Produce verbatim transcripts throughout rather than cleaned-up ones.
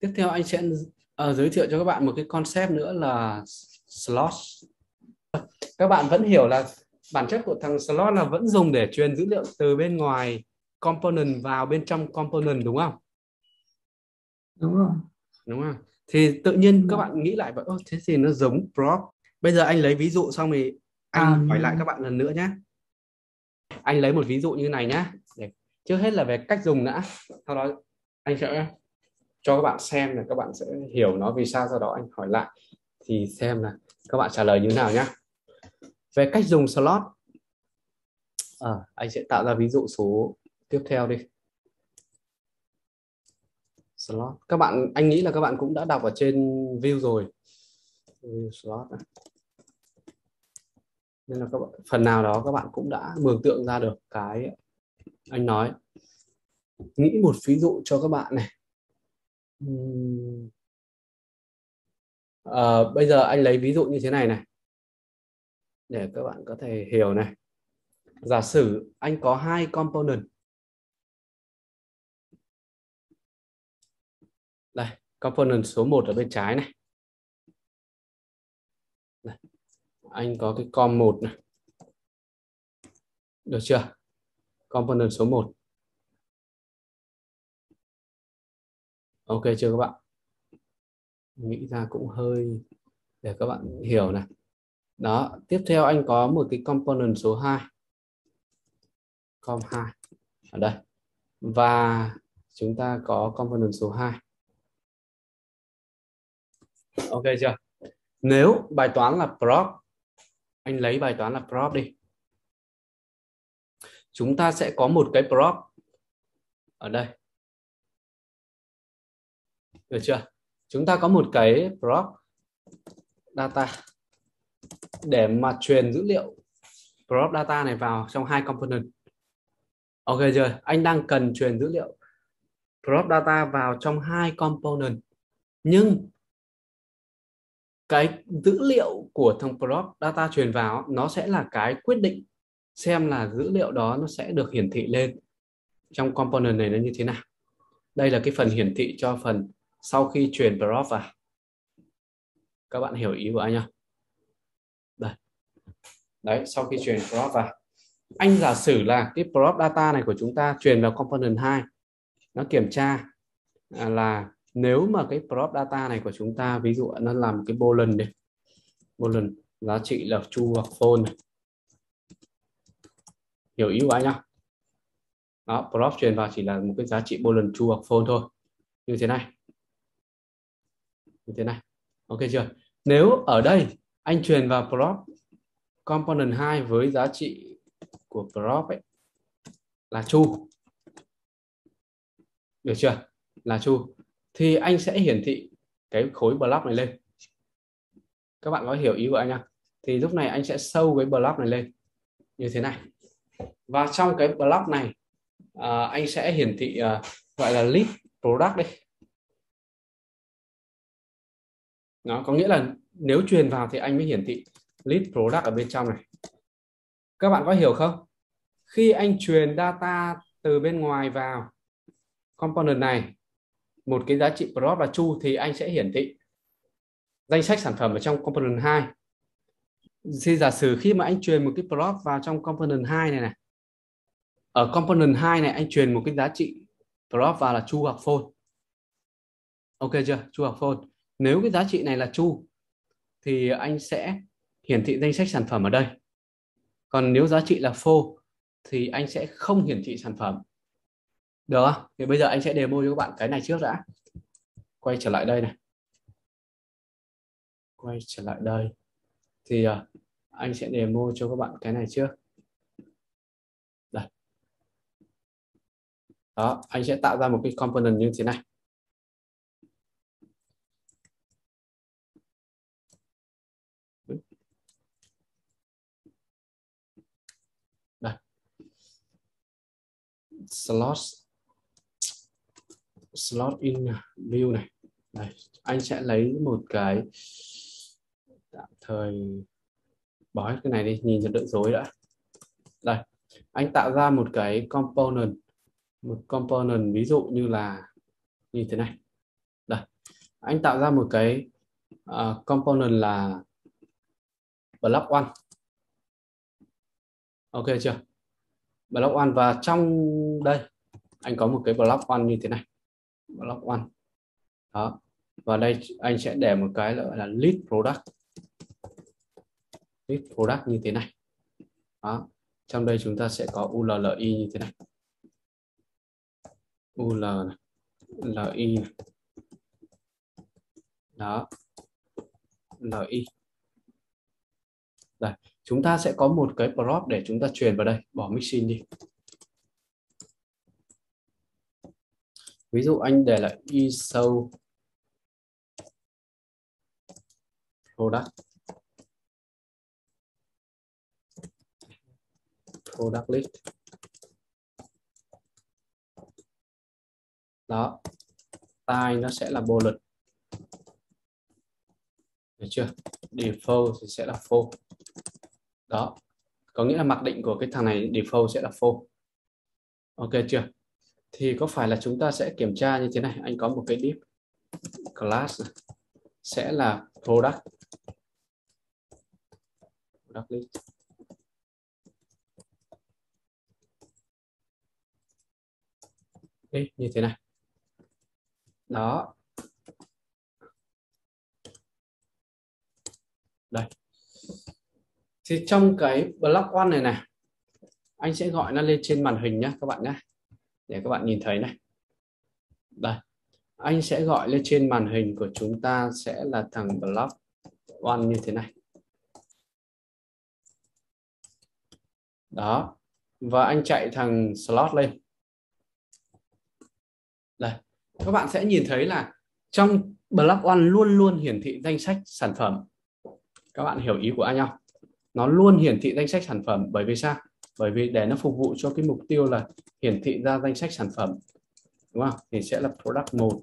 Tiếp theo anh sẽ uh, giới thiệu cho các bạn một cái concept nữa là slot. Các bạn vẫn hiểu là bản chất của thằng slot là vẫn dùng để truyền dữ liệu từ bên ngoài component vào bên trong component, đúng không? Đúng rồi. Đúng không? Thì tự nhiên các bạn nghĩ lại vậy, ô thế thì nó giống prop. Bây giờ anh lấy ví dụ xong thì anh hỏi à, lại các bạn lần nữa nhé. Anh lấy một ví dụ như này nhé. Trước hết là về cách dùng đã. Sau đó anh sẽ cho các bạn xem là các bạn sẽ hiểu nó vì sao. Sau đó anh hỏi lại thì xem là các bạn trả lời như thế nào nhé. Về cách dùng slot, à, anh sẽ tạo ra ví dụ số tiếp theo đi. Slot. Các bạn, anh nghĩ là các bạn cũng đã đọc ở trên view rồi. View slot này. Nên là các bạn, phần nào đó các bạn cũng đã mường tượng ra được cái anh nói. Nghĩ một ví dụ cho các bạn này. À, bây giờ anh lấy ví dụ như thế này này để các bạn có thể hiểu này. Giả sử anh có hai component. Đây, component số một ở bên trái này. Đây, anh có cái com một này. Được chưa? Component số một. Ok chưa các bạn? Nghĩ ra cũng hơi để các bạn hiểu này. Đó, tiếp theo anh có một cái component số hai. Com hai ở đây. Và chúng ta có component số hai. Ok chưa? Nếu bài toán là prop, anh lấy bài toán là prop đi. Chúng ta sẽ có một cái prop ở đây. Được chưa? Chúng ta có một cái prop data để mà truyền dữ liệu prop data này vào trong hai component. Ok chưa? Anh đang cần truyền dữ liệu prop data vào trong hai component. Nhưng cái dữ liệu của thằng prop data truyền vào nó sẽ là cái quyết định xem là dữ liệu đó nó sẽ được hiển thị lên trong component này nó như thế nào. Đây là cái phần hiển thị cho phần sau khi truyền prop vào. Các bạn hiểu ý của anh không? Đây. Đấy, sau khi truyền prop vào. Anh giả sử là cái prop data này của chúng ta truyền vào component hai. Nó kiểm tra là nếu mà cái prop data này của chúng ta, ví dụ nó làm cái boolean này, boolean giá trị là true hoặc false này. Hiểu ý của anh không? Đó, prop truyền vào chỉ là một cái giá trị boolean true hoặc false thôi. Như thế này. Như thế này. Ok chưa? Nếu ở đây anh truyền vào prop component hai với giá trị của prop ấy là true. Được chưa? Là true. Thì anh sẽ hiển thị cái khối block này lên. Các bạn có hiểu ý của anh không? Thì lúc này anh sẽ show cái block này lên như thế này. Và trong cái block này à, anh sẽ hiển thị à, gọi là list product đi. Nó có nghĩa là nếu truyền vào thì anh mới hiển thị list product ở bên trong này. Các bạn có hiểu không? Khi anh truyền data từ bên ngoài vào component này, một cái giá trị prop là true thì anh sẽ hiển thị danh sách sản phẩm ở trong component hai. Thì giả sử khi mà anh truyền một cái prop vào trong component hai này này, ở component hai này anh truyền một cái giá trị prop vào là true hoặc false. Ok chưa? True hoặc false. Nếu cái giá trị này là true thì anh sẽ hiển thị danh sách sản phẩm ở đây. Còn nếu giá trị là false thì anh sẽ không hiển thị sản phẩm. Được không? Thì bây giờ anh sẽ demo cho các bạn cái này trước đã. Quay trở lại đây này. Quay trở lại đây. Thì uh, anh sẽ demo cho các bạn cái này trước. Đây. Đó, anh sẽ tạo ra một cái component như thế này. Đây. Slot. Slot in view này. Đây, anh sẽ lấy một cái tạm thời bỏ hết cái này đi, nhìn cho đỡ rối đã. Đây, anh tạo ra một cái component, một component ví dụ như là như thế này. Đây, anh tạo ra một cái uh, component là block one. Ok chưa? Block one, và trong đây anh có một cái block one như thế này. Block one. Đó. Và đây anh sẽ để một cái gọi là list product. List product như thế này. Đó. Trong đây chúng ta sẽ có u lờ lờ i như thế này. u lờ lờ i này. Đó. Li. Đây, chúng ta sẽ có một cái prop để chúng ta truyền vào đây, bỏ mixin đi. Ví dụ anh để là iso product product list. Đó. Type nó sẽ là bullet. Được chưa? Default thì sẽ là false. Đó. Có nghĩa là mặc định của cái thằng này default sẽ là false. Ok chưa? Thì có phải là chúng ta sẽ kiểm tra như thế này, anh có một cái div class này, sẽ là product. Product list. Đấy, như thế này. Đó. Đây. Thì trong cái block one này này, anh sẽ gọi nó lên trên màn hình nhé các bạn nhé, để các bạn nhìn thấy này. Đây, anh sẽ gọi lên trên màn hình của chúng ta sẽ là thằng block one như thế này. Đó, và anh chạy thằng slot lên. Đây, các bạn sẽ nhìn thấy là trong block one luôn luôn hiển thị danh sách sản phẩm. Các bạn hiểu ý của anh không? Nó luôn hiển thị danh sách sản phẩm, bởi vì sao? Bởi vì để nó phục vụ cho cái mục tiêu là hiển thị ra danh sách sản phẩm, đúng không? Thì sẽ là product một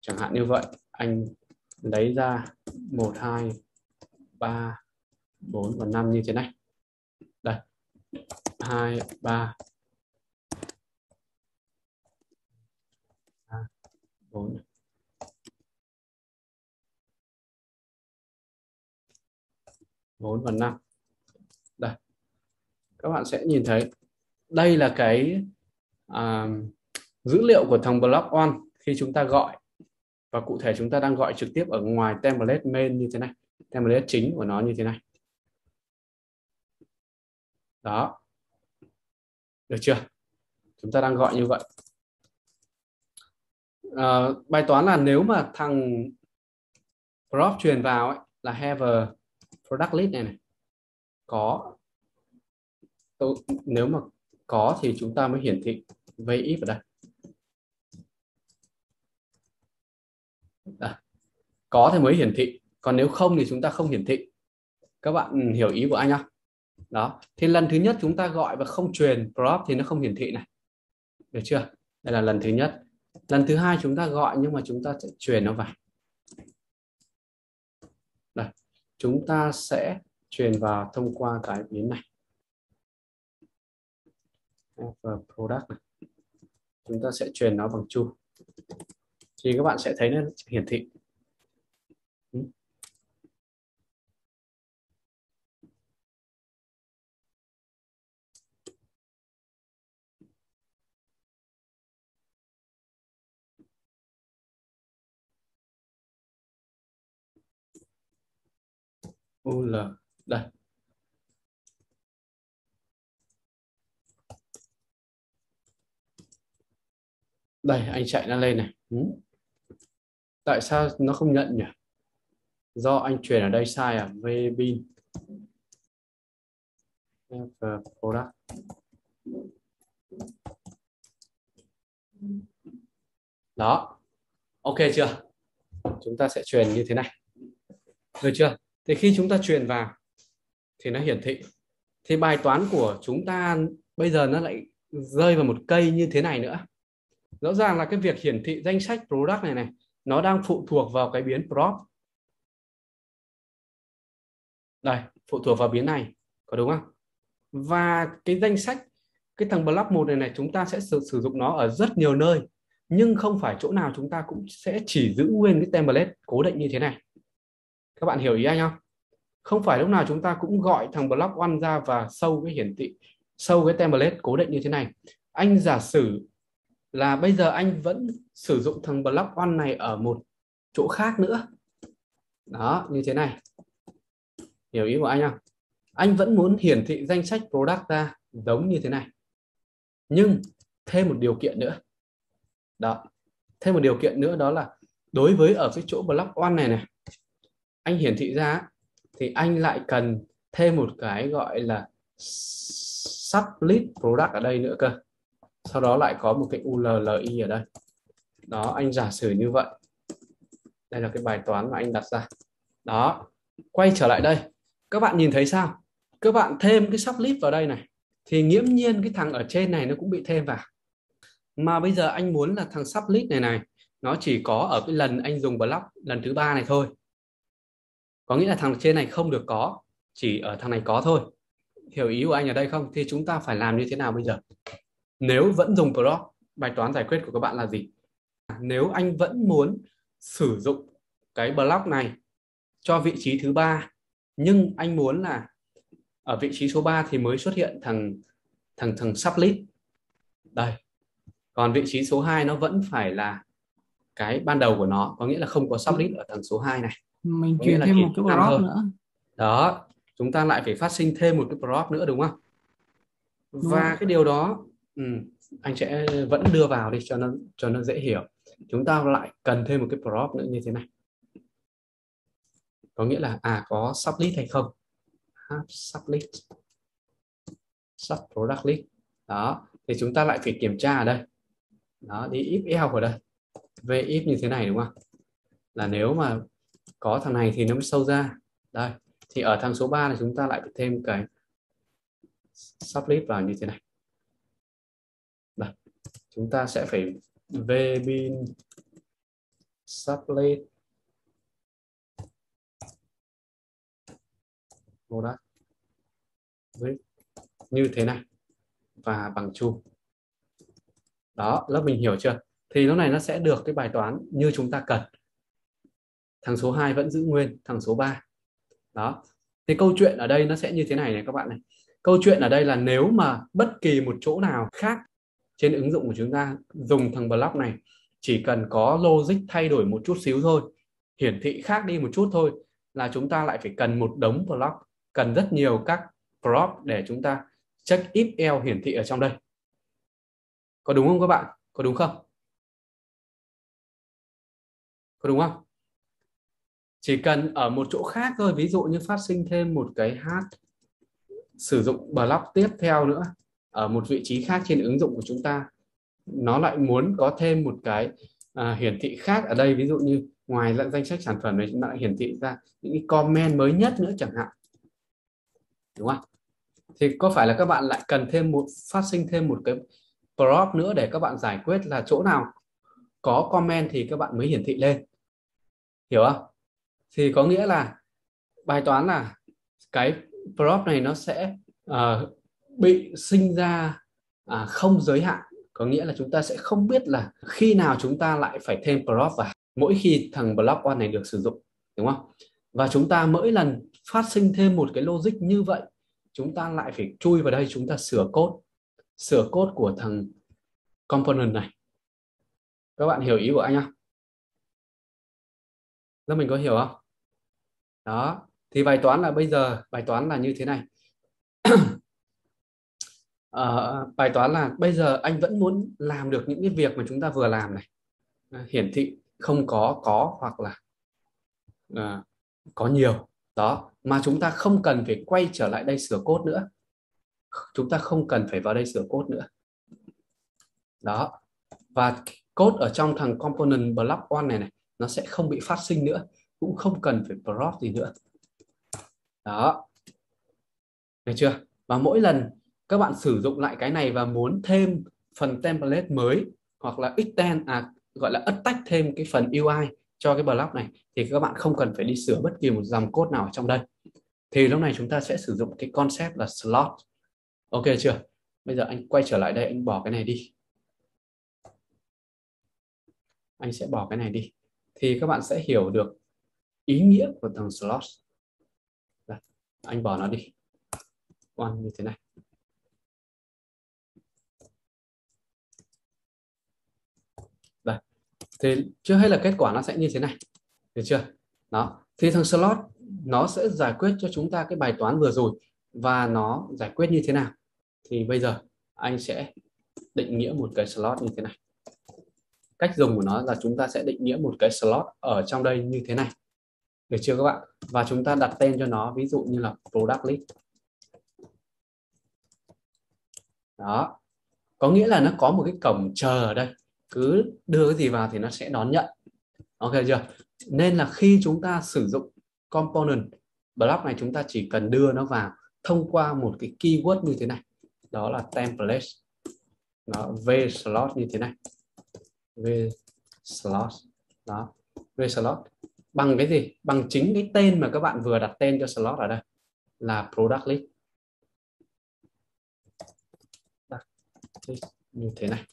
chẳng hạn như vậy. Anh lấy ra một, hai, ba, bốn và năm như thế này. Đây, hai, ba, bốn. bốn và năm. Đây. Các bạn sẽ nhìn thấy đây là cái uh, dữ liệu của thằng block one khi chúng ta gọi, và cụ thể chúng ta đang gọi trực tiếp ở ngoài template main như thế này, template chính của nó như thế này. Đó. Được chưa? Chúng ta đang gọi như vậy. Uh, bài toán là nếu mà thằng prop truyền vào ấy, là have a product list này này có, tôi nếu mà có thì chúng ta mới hiển thị với if ở đây. Đây, có thì mới hiển thị, còn nếu không thì chúng ta không hiển thị. Các bạn hiểu ý của anh không? Đó, thì lần thứ nhất chúng ta gọi và không truyền prop thì nó không hiển thị này, được chưa? Đây là lần thứ nhất. Lần thứ hai chúng ta gọi nhưng mà chúng ta sẽ truyền nó vào. Đây, chúng ta sẽ truyền vào thông qua cái biến này. Và product này. Chúng ta sẽ truyền nó bằng chu. Thì các bạn sẽ thấy nó hiển thị. u lờ đây. Đây, anh chạy nó lên này. Ừ. Tại sao nó không nhận nhỉ? Do anh truyền ở đây sai à? Vbin. Product. Đó. Ok chưa? Chúng ta sẽ truyền như thế này. Được chưa? Thì khi chúng ta truyền vào thì nó hiển thị. Thì bài toán của chúng ta bây giờ nó lại rơi vào một cây như thế này nữa. Rõ ràng là cái việc hiển thị danh sách product này này, nó đang phụ thuộc vào cái biến prop. Đây, phụ thuộc vào biến này, có đúng không? Và cái danh sách, cái thằng block một này này, chúng ta sẽ sử, sử dụng nó ở rất nhiều nơi. nhưng không phải chỗ nào chúng ta cũng sẽ chỉ giữ nguyên cái template cố định như thế này. Các bạn hiểu ý anh không? Không phải lúc nào chúng ta cũng gọi thằng block one ra và show cái hiển thị, show cái template cố định như thế này. Anh giả sử là bây giờ anh vẫn sử dụng thằng block one này ở một chỗ khác nữa. Đó, như thế này. Hiểu ý của anh không? Anh vẫn muốn hiển thị danh sách product ra giống như thế này. Nhưng thêm một điều kiện nữa. Đó. Thêm một điều kiện nữa đó là đối với ở cái chỗ block one này này, anh hiển thị ra thì anh lại cần thêm một cái gọi là sublit product ở đây nữa cơ. Sau đó lại có một cái u lờ lờ i ở đây. Đó, anh giả sử như vậy. Đây là cái bài toán mà anh đặt ra. Đó, quay trở lại đây. Các bạn nhìn thấy sao? Các bạn thêm cái sublit vào đây này thì nghiễm nhiên cái thằng ở trên này nó cũng bị thêm vào. Mà bây giờ anh muốn là thằng sublit này này nó chỉ có ở cái lần anh dùng block lần thứ ba này thôi. Có nghĩa là thằng trên này không được có, chỉ ở thằng này có thôi. Hiểu ý của anh ở đây không? Thì chúng ta phải làm như thế nào bây giờ? Nếu vẫn dùng block, bài toán giải quyết của các bạn là gì? Nếu anh vẫn muốn sử dụng cái block này cho vị trí thứ ba, nhưng anh muốn là ở vị trí số ba thì mới xuất hiện thằng thằng thằng sublit. Đây. Còn vị trí số hai nó vẫn phải là cái ban đầu của nó, có nghĩa là không có sublit ở thằng số hai này. Mình chuyển thêm một cái prop nữa. Đó, chúng ta lại phải phát sinh thêm một cái prop nữa đúng không? Đúng. Và cái điều đó ừ, anh sẽ vẫn đưa vào đi cho nó cho nó dễ hiểu. Chúng ta lại cần thêm một cái prop nữa như thế này. Có nghĩa là à có sublit hay không? Sublit. Subproduct list. Đó, thì chúng ta lại phải kiểm tra ở đây. Đó, đi if else ở đây. Về if như thế này đúng không? Là nếu mà có thằng này thì nó mới sâu ra. Đây, thì ở thằng số ba này chúng ta lại phải thêm cái sublit vào như thế này. Đây, chúng ta sẽ phải vbin sublit product như thế này và bằng chu. Đó, lớp mình hiểu chưa? Thì lúc này nó sẽ được cái bài toán như chúng ta cần. Thằng số hai vẫn giữ nguyên, thằng số ba. Đó. Thì câu chuyện ở đây nó sẽ như thế này này các bạn này. Câu chuyện ở đây là nếu mà bất kỳ một chỗ nào khác trên ứng dụng của chúng ta dùng thằng block này, chỉ cần có logic thay đổi một chút xíu thôi, hiển thị khác đi một chút thôi, là chúng ta lại phải cần một đống block, cần rất nhiều các prop để chúng ta check if else hiển thị ở trong đây. Có đúng không các bạn? Có đúng không? Có đúng không? Chỉ cần ở một chỗ khác thôi, ví dụ như phát sinh thêm một cái hát sử dụng block tiếp theo nữa ở một vị trí khác trên ứng dụng của chúng ta, nó lại muốn có thêm một cái à, hiển thị khác ở đây, ví dụ như ngoài lại danh sách sản phẩm này nó lại hiển thị ra những comment mới nhất nữa chẳng hạn, đúng không? Thì có phải là các bạn lại cần thêm một phát sinh thêm một cái prop nữa để các bạn giải quyết là chỗ nào có comment thì các bạn mới hiển thị lên, hiểu không? Thì có nghĩa là bài toán là cái prop này nó sẽ uh, bị sinh ra uh, không giới hạn. Có nghĩa là chúng ta sẽ không biết là khi nào chúng ta lại phải thêm prop vào mỗi khi thằng block one này được sử dụng, đúng không? Và chúng ta mỗi lần phát sinh thêm một cái logic như vậy, chúng ta lại phải chui vào đây, chúng ta sửa code, sửa code của thằng component này. Các bạn hiểu ý của anh không? Giờ mình có hiểu không? Đó, thì bài toán là bây giờ bài toán là như thế này. à, bài toán là bây giờ anh vẫn muốn làm được những cái việc mà chúng ta vừa làm này, à, hiển thị không có có hoặc là à, có nhiều đó, mà chúng ta không cần phải quay trở lại đây sửa code nữa, chúng ta không cần phải vào đây sửa code nữa. Đó, và code ở trong thằng component block one này này nó sẽ không bị phát sinh nữa, cũng không cần phải prop gì nữa. Đó, được chưa? Và mỗi lần các bạn sử dụng lại cái này và muốn thêm phần template mới hoặc là extend, à, gọi là attach thêm cái phần u i cho cái block này, thì các bạn không cần phải đi sửa bất kỳ một dòng code nào trong đây. Thì lúc này chúng ta sẽ sử dụng cái concept là slot. Ok chưa? Bây giờ anh quay trở lại đây, anh bỏ cái này đi. anh sẽ bỏ cái này đi, thì các bạn sẽ hiểu được ý nghĩa của thằng slot. Đây, anh bỏ nó đi con như thế này. Đây, thì trước hết là kết quả nó sẽ như thế này, được chưa? Đó, thì thằng slot nó sẽ giải quyết cho chúng ta cái bài toán vừa rồi, và nó giải quyết như thế nào thì bây giờ anh sẽ định nghĩa một cái slot như thế này. Cách dùng của nó là chúng ta sẽ định nghĩa một cái slot ở trong đây như thế này, được chưa các bạn? Và chúng ta đặt tên cho nó, ví dụ như là product list. Đó, có nghĩa là nó có một cái cổng chờ ở đây, cứ đưa cái gì vào thì nó sẽ đón nhận. Ok chưa? Nên là khi chúng ta sử dụng component block này, chúng ta chỉ cần đưa nó vào thông qua một cái keyword như thế này, đó là template. Đó, vê slot như thế này, vê slot. Đó, vê slot bằng cái gì? Bằng chính cái tên mà các bạn vừa đặt tên cho slot ở đây là product list như thế này.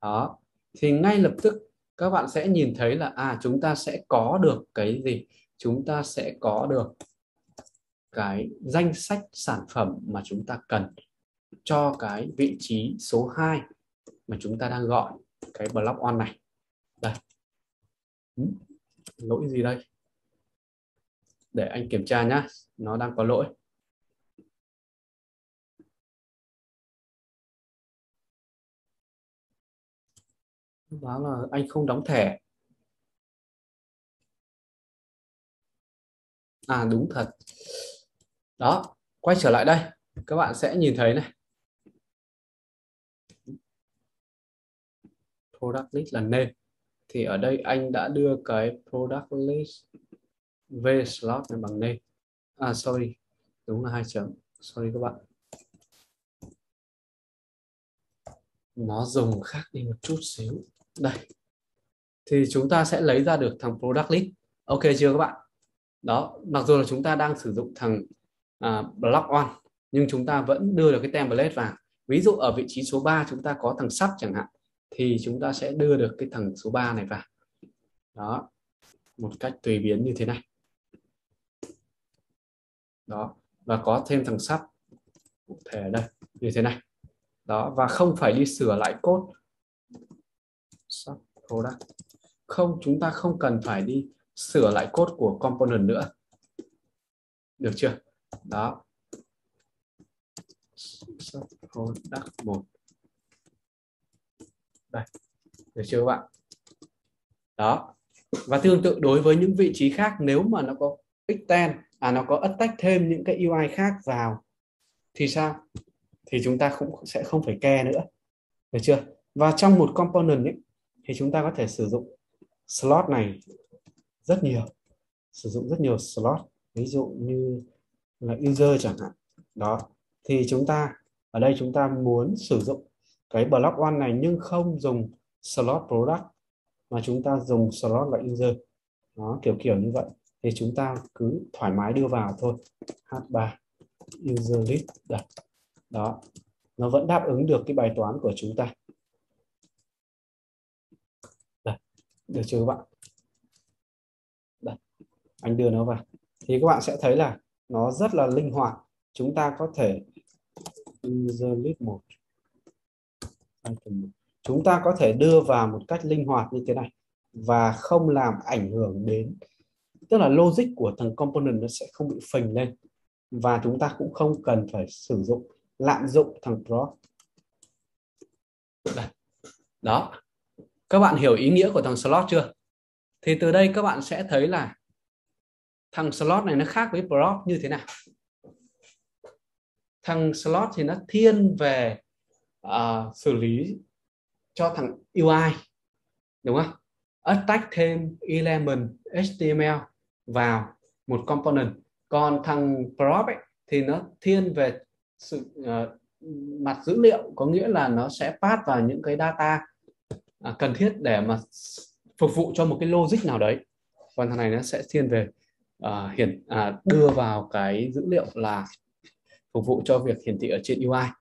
Đó, thì ngay lập tức các bạn sẽ nhìn thấy là à, chúng ta sẽ có được cái gì? Chúng ta sẽ có được cái danh sách sản phẩm mà chúng ta cần cho cái vị trí số hai mà chúng ta đang gọi cái block on này. Đây, lỗi gì đây? Để anh kiểm tra nhá, nó đang có lỗi. Báo là anh không đóng thẻ. À đúng thật. Đó, quay trở lại đây, các bạn sẽ nhìn thấy này, product list là name. Thì ở đây anh đã đưa cái product list vê slot này bằng name. À sorry, đúng là hai chấm. Sorry các bạn, nó dùng khác đi một chút xíu. Đây, thì chúng ta sẽ lấy ra được thằng product list. Ok chưa các bạn? Đó, mặc dù là chúng ta đang sử dụng thằng uh, block on, nhưng chúng ta vẫn đưa được cái template vào. Ví dụ ở vị trí số ba chúng ta có thằng sub chẳng hạn, thì chúng ta sẽ đưa được cái thằng số ba này vào. Đó, một cách tùy biến như thế này. Đó, và có thêm thằng sub cụ thể ở đây như thế này. Đó, và không phải đi sửa lại code. Không, chúng ta không cần phải đi sửa lại code của component nữa, được chưa? Đó, product một đây, được chưa các bạn? Đó, và tương tự đối với những vị trí khác, nếu mà nó có extend, à nó có attach thêm những cái u i khác vào thì sao? Thì chúng ta cũng sẽ không phải care nữa, được chưa? Và trong một component ấy, thì chúng ta có thể sử dụng slot này rất nhiều, sử dụng rất nhiều slot, ví dụ như là user chẳng hạn. Đó, thì chúng ta ở đây chúng ta muốn sử dụng cái block one này nhưng không dùng slot product mà chúng ta dùng slot là user. Nó kiểu kiểu như vậy, thì chúng ta cứ thoải mái đưa vào thôi. hát ba user list. Đó, nó vẫn đáp ứng được cái bài toán của chúng ta. Đây, được chưa các bạn? Đây, anh đưa nó vào. Thì các bạn sẽ thấy là nó rất là linh hoạt. Chúng ta có thể user list một. Chúng ta có thể đưa vào một cách linh hoạt như thế này và không làm ảnh hưởng đến, tức là logic của thằng component nó sẽ không bị phình lên, và chúng ta cũng không cần phải sử dụng lạm dụng thằng pro. Đó, các bạn hiểu ý nghĩa của thằng slot chưa? Thì từ đây các bạn sẽ thấy là thằng slot này nó khác với pro như thế nào. Thằng slot thì nó thiên về uh, xử lý cho thằng u i, đúng không? Attach thêm element ếch ti em lờ vào một component. Còn thằng pro ấy, thì nó thiên về sự uh, mặt dữ liệu, có nghĩa là nó sẽ pass vào những cái data uh, cần thiết để mà phục vụ cho một cái logic nào đấy. Còn thằng này nó sẽ thiên về uh, hiển uh, đưa vào cái dữ liệu là phục vụ cho việc hiển thị ở trên u i.